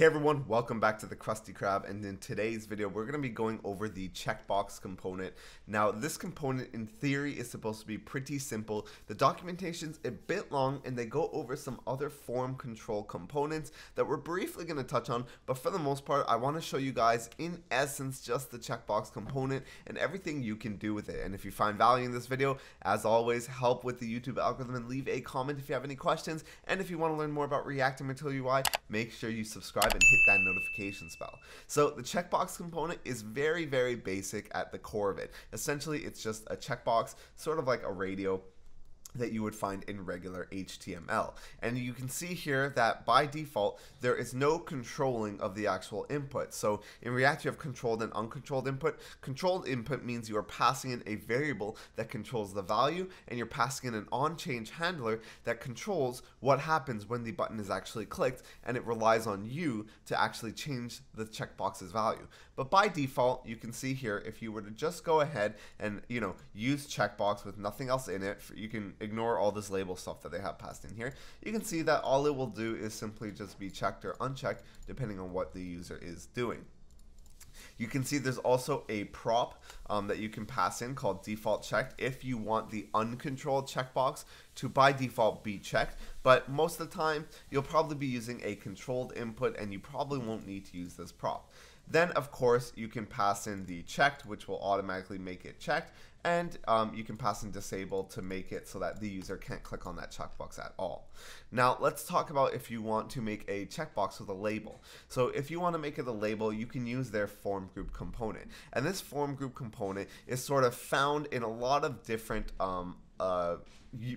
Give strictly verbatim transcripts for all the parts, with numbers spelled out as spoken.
Hey everyone, welcome back to the Krusty Krab, and in today's video we're going to be going over the checkbox component. Now this component in theory is supposed to be pretty simple. The documentation's a bit long and they go over some other form control components that we're briefly going to touch on, but for the most part I want to show you guys in essence just the checkbox component and everything you can do with it. And if you find value in this video, as always, help with the YouTube algorithm and leave a comment if you have any questions. And if you want to learn more about React and Material U I, make sure you subscribe and hit that notification bell. So the checkbox component is very, very basic at the core of it. Essentially, it's just a checkbox, sort of like a radio that you would find in regular H T M L. And you can see here that by default, there is no controlling of the actual input. So in React, you have controlled and uncontrolled input. Controlled input means you are passing in a variable that controls the value, and you're passing in an on-change handler that controls what happens when the button is actually clicked, and it relies on you to actually change the checkbox's value. But by default, you can see here, if you were to just go ahead and, you know, use checkbox with nothing else in it, you can ignore all this label stuff that they have passed in here. You can see that all it will do is simply just be checked or unchecked depending on what the user is doing. You can see there's also a prop um, that you can pass in called default checked if you want the uncontrolled checkbox to by default be checked. But most of the time you'll probably be using a controlled input and you probably won't need to use this prop. Then of course you can pass in the checked, which will automatically make it checked, and um, you can pass in disabled to make it so that the user can't click on that checkbox at all. Now let's talk about if you want to make a checkbox with a label. So if you want to make it a label, you can use their form group component, and this form group component is sort of found in a lot of different um, uh,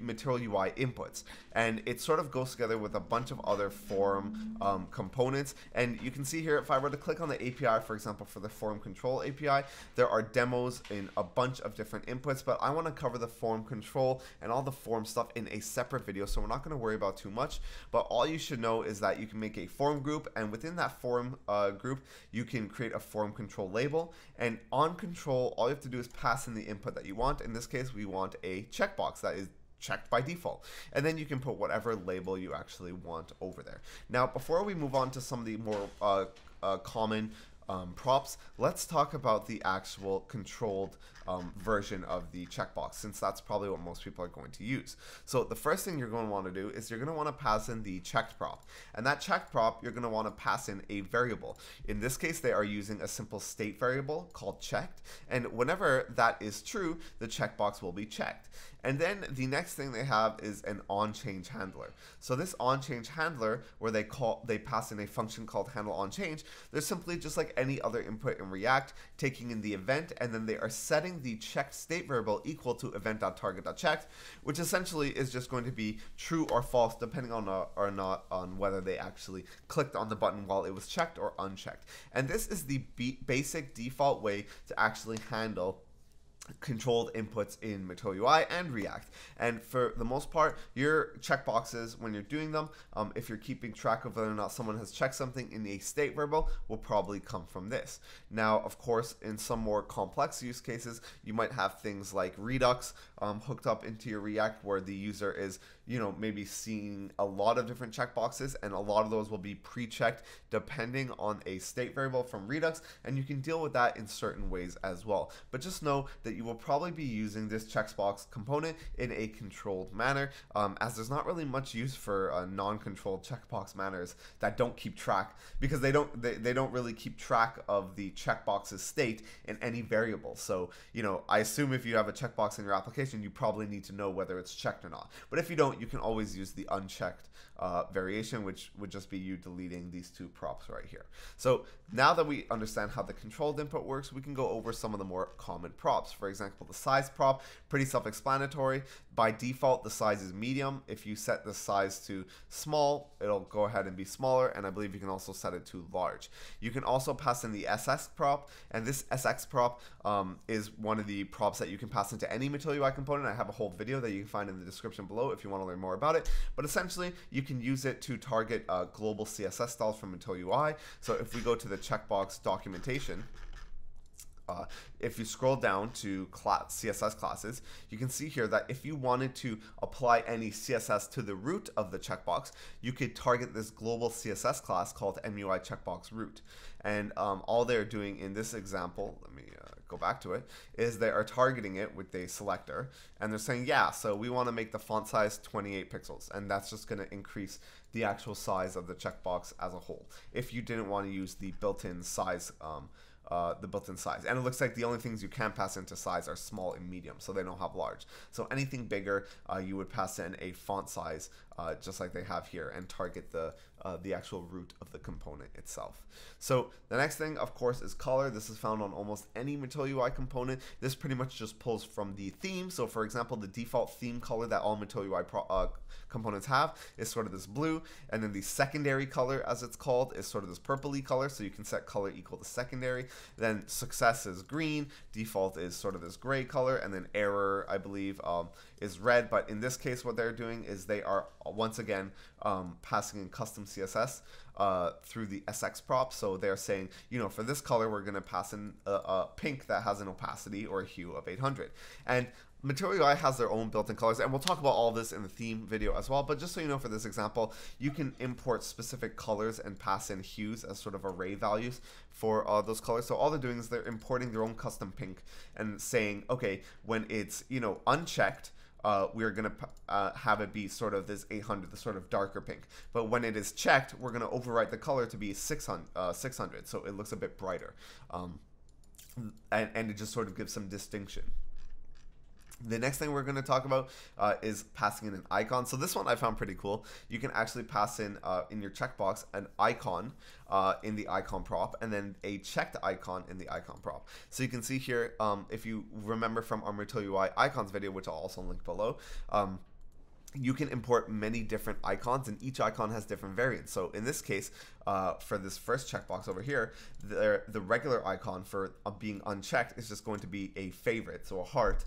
Material U I inputs, and it sort of goes together with a bunch of other form um, components. And you can see here, if I were to click on the A P I, for example, for the form control A P I, there are demos in a bunch of different inputs, but I want to cover the form control and all the form stuff in a separate video, so we're not going to worry about too much. But all you should know is that you can make a form group, and within that form uh, group you can create a form control label, and on control all you have to do is pass in the input that you want. In this case we want a checkbox that is checked by default, and then you can put whatever label you actually want over there. Now before we move on to some of the more uh, uh, common um, props, let's talk about the actual controlled um, version of the checkbox, since that's probably what most people are going to use. So the first thing you're going to want to do is you're going to want to pass in the checked prop, and that checked prop you're going to want to pass in a variable. In this case they are using a simple state variable called checked, and whenever that is true the checkbox will be checked. And then the next thing they have is an on-change handler. So this on-change handler, where they call they pass in a function called handle on-change, they're simply just like any other input in React, taking in the event, and then they are setting the checked state variable equal to event.target.checked, which essentially is just going to be true or false depending on uh, or not on whether they actually clicked on the button while it was checked or unchecked. And this is the basic default way to actually handle controlled inputs in Material U I and React. And for the most part, your checkboxes, when you're doing them, um, if you're keeping track of whether or not someone has checked something in a state variable, will probably come from this. Now, of course, in some more complex use cases, you might have things like Redux um, hooked up into your React, where the user is, you know, maybe seeing a lot of different checkboxes, and a lot of those will be pre-checked depending on a state variable from Redux, and you can deal with that in certain ways as well. But just know that you will probably be using this checkbox component in a controlled manner, um, as there's not really much use for uh, non-controlled checkbox manners that don't keep track, because they don't they, they don't really keep track of the checkbox's state in any variable. So, you know, I assume if you have a checkbox in your application, you probably need to know whether it's checked or not. But if you don't, you can always use the unchecked uh, variation, which would just be you deleting these two props right here. So now that we understand how the controlled input works, we can go over some of the more common props. For For example, the size prop, pretty self-explanatory. By default, the size is medium. If you set the size to small, it'll go ahead and be smaller, and I believe you can also set it to large. You can also pass in the S S prop, and this S X prop um, is one of the props that you can pass into any Material U I component. I have a whole video that you can find in the description below if you want to learn more about it. But essentially, you can use it to target uh, global C S S styles from Material U I. So if we go to the checkbox documentation, uh, if you scroll down to class, C S S classes, you can see here that if you wanted to apply any C S S to the root of the checkbox, you could target this global C S S class called M U I checkbox root. And um, all they're doing in this example, let me uh, go back to it, is they are targeting it with a selector, and they're saying, yeah, so we want to make the font size twenty-eight pixels, and that's just going to increase the actual size of the checkbox as a whole, if you didn't want to use the built-in size, um, uh, the built-in size. And it looks like the only things you can pass into size are small and medium, so they don't have large. So anything bigger, uh, you would pass in a font size, uh, just like they have here, and target the Uh, the actual root of the component itself. So the next thing, of course, is color. This is found on almost any Material U I component. This pretty much just pulls from the theme. So for example, the default theme color that all Material U I pro uh, components have is sort of this blue, and then the secondary color, as it's called, is sort of this purpley color. So you can set color equal to secondary. Then success is green, default is sort of this gray color, and then error, I believe, um, is red. But in this case, what they're doing is they are once again um, passing in custom C S S uh, through the S X prop. So they're saying, you know, for this color, we're going to pass in a, a pink that has an opacity or a hue of eight hundred. And Material U I has their own built-in colors, and we'll talk about all this in the theme video as well. But just so you know, for this example, you can import specific colors and pass in hues as sort of array values for uh, those colors. So all they're doing is they're importing their own custom pink and saying, okay, when it's, you know, unchecked, Uh, we're going to uh, have it be sort of this eight hundred, the sort of darker pink. But when it is checked, we're going to overwrite the color to be six hundred, so it looks a bit brighter. Um, and, and it just sort of gives some distinction. The next thing we're going to talk about uh, is passing in an icon. So this one I found pretty cool. You can actually pass in, uh, in your checkbox, an icon uh, in the icon prop, and then a checked icon in the icon prop. So you can see here, um, if you remember from our Material U I icons video, which I'll also link below, um, you can import many different icons, and each icon has different variants. So in this case, uh, for this first checkbox over here, the, the regular icon for being unchecked is just going to be a favorite, so a heart,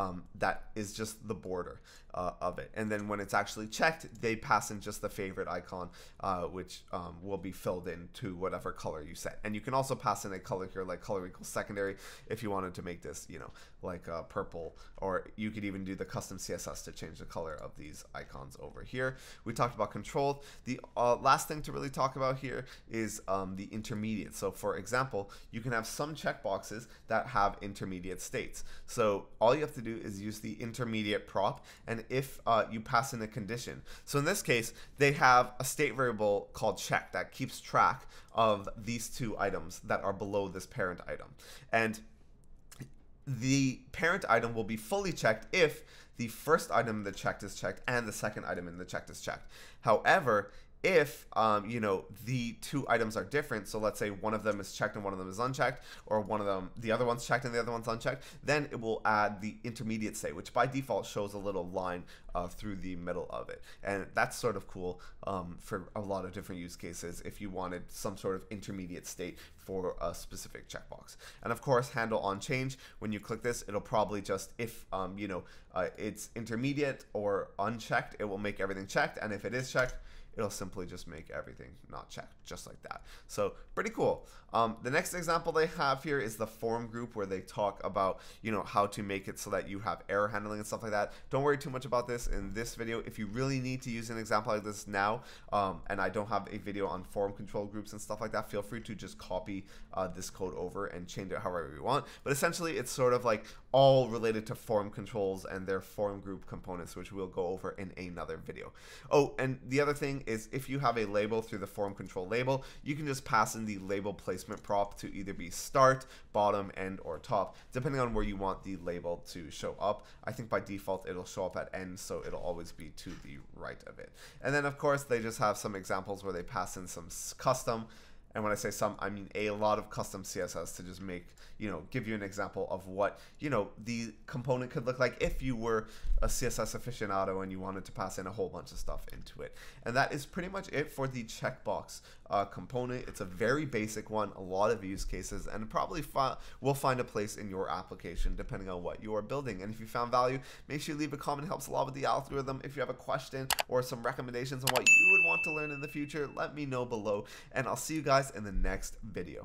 um, that is just the border uh, of it. And then when it's actually checked, they pass in just the favorite icon, uh, which um, will be filled in to whatever color you set. And you can also pass in a color here, like color equals secondary, if you wanted to make this, you know, like uh, purple, or you could even do the custom C S S to change the color of these icons over here. We talked about control. The uh, last thing to really talk about here is um, the intermediate. So for example, you can have some checkboxes that have intermediate states. So all you have to do is use the intermediate prop, and if uh, you pass in a condition. So in this case, they have a state variable called check that keeps track of these two items that are below this parent item. And the parent item will be fully checked if the first item in the checked is checked and the second item in the checked is checked. However, if um, you know, the two items are different, so let's say one of them is checked and one of them is unchecked, or one of them, the other one's checked and the other one's unchecked, then it will add the intermediate state, which by default shows a little line uh, through the middle of it. And that's sort of cool um, for a lot of different use cases if you wanted some sort of intermediate state for a specific checkbox. And of course, handle on change, when you click this, it'll probably just, if um, you know, uh, it's intermediate or unchecked, it will make everything checked, and if it is checked, it'll simply just make everything not checked, just like that. So pretty cool. Um, the next example they have here is the form group, where they talk about, you know, how to make it so that you have error handling and stuff like that. Don't worry too much about this in this video. If you really need to use an example like this now, um, and I don't have a video on form control groups and stuff like that, feel free to just copy uh, this code over and change it however you want. But essentially, it's sort of like all related to form controls and their form group components, which we'll go over in another video. Oh, and the other thing is, if you have a label through the form control label, you can just pass in the label placement prop to either be start, bottom, end, or top, depending on where you want the label to show up. I think by default it'll show up at end, so it'll always be to the right of it. And then of course they just have some examples where they pass in some custom, and when I say some, I mean a lot of custom C S S to just make, you know, give you an example of what, you know, the component could look like if you were a C S S aficionado and you wanted to pass in a whole bunch of stuff into it. And that is pretty much it for the checkbox uh, component. It's a very basic one, a lot of use cases, and probably fi- will find a place in your application depending on what you are building. And if you found value, make sure you leave a comment. It helps a lot with the algorithm. If you have a question or some recommendations on what you would want to learn in the future, let me know below, and I'll see you guys in the next video.